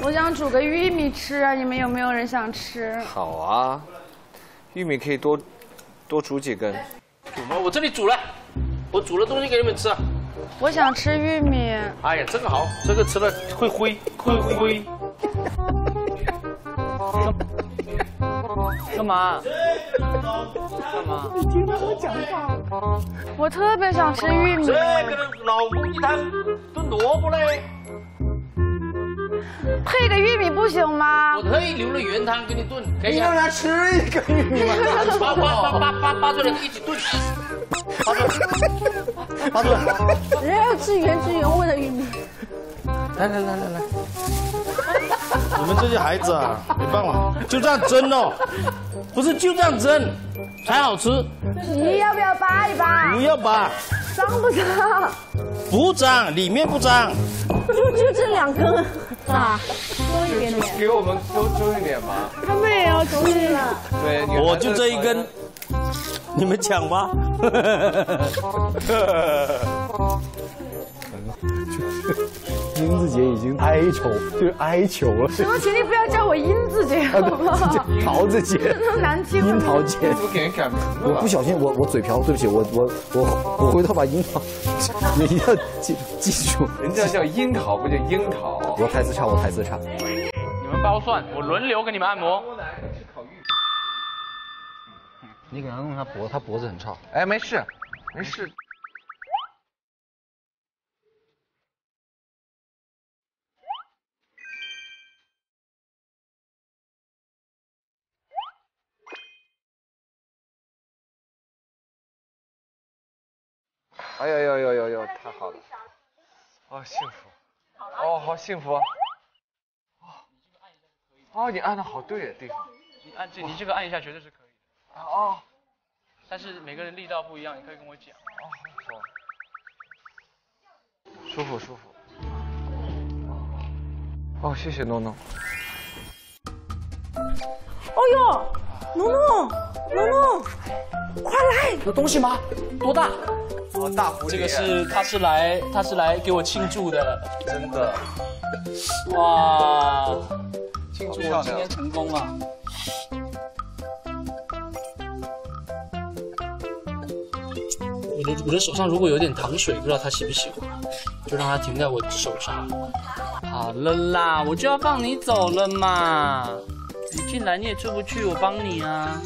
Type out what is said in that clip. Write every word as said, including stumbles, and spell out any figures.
我想煮个玉米吃啊，你们有没有人想吃？好啊，玉米可以多多煮几根。煮吗？我这里煮了，我煮了东西给你们吃。我想吃玉米。哎呀，这个好，这个吃了会灰，会灰。干嘛？干嘛？你听到我讲话？我特别想吃玉米。这个老公一摊炖萝卜嘞，配个玉米不行吗？我特意留了原汤给你炖，可以。你让他吃一个玉米吗？扒扒扒扒扒出来一起炖。扒出来，扒出来。人家要吃原汁原味的玉米。来来来来来。 你们这些孩子啊，没办法，就这样蒸哦，不是就这样蒸才好吃。你要不要扒一扒？不要扒。脏不脏？不脏，里面不脏。就就这两根啊，多一点点。给我们多揪一点吧。他们也要揪一了。对，我就这一根，你们抢吧。英子姐已经哀求，就是哀求了。什么？请你不要叫我英子姐，好不好？桃子姐，那么难听。樱桃姐，我给人改名字了。我不小心，我我嘴瓢，对不起，我我我我回头把樱桃，你一定要记记住。人家叫樱桃，不叫樱桃。我台词差，我台词差。你们包蒜，我轮流给你们按摩。你给他弄他脖子，他脖子很差。哎，没事，没事。 哎呦呦呦呦呦！太好了，哦，幸福，哦，好幸福啊！哦，你按的好对的地方，你按这，你这个按一下绝对是可以的。哦，但是每个人力道不一样，你可以跟我讲。哦，好，舒服舒服。哦，谢谢诺诺。哦呦，诺诺，诺诺，快来！有东西吗？多大？ 哦，大蝴蝶，这个是他是来他是来给我庆祝的，真的，哇，庆祝我今天成功啊！我的我的手上如果有点糖水，不知道他喜不喜欢，就让它停在我手上。好了啦，我就要放你走了嘛，你进来你也出不去，我帮你啊。